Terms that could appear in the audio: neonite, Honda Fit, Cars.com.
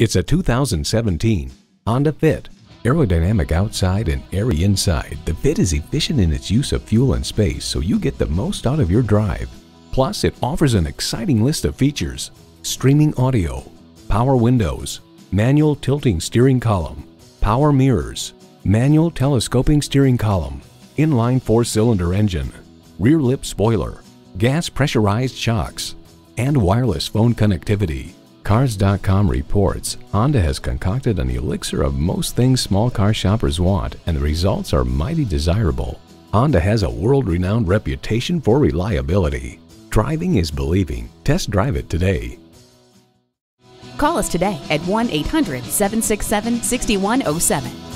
It's a 2017 Honda Fit. Aerodynamic outside and airy inside, the Fit is efficient in its use of fuel and space, so you get the most out of your drive. Plus, it offers an exciting list of features: streaming audio, power windows, manual tilting steering column, power mirrors, manual telescoping steering column, inline four-cylinder engine, rear lip spoiler, gas pressurized shocks, and wireless phone connectivity. Cars.com reports Honda has concocted an elixir of most things small car shoppers want, and the results are mighty desirable. Honda has a world-renowned reputation for reliability. Driving is believing. Test drive it today. Call us today at 1-800-767-6107.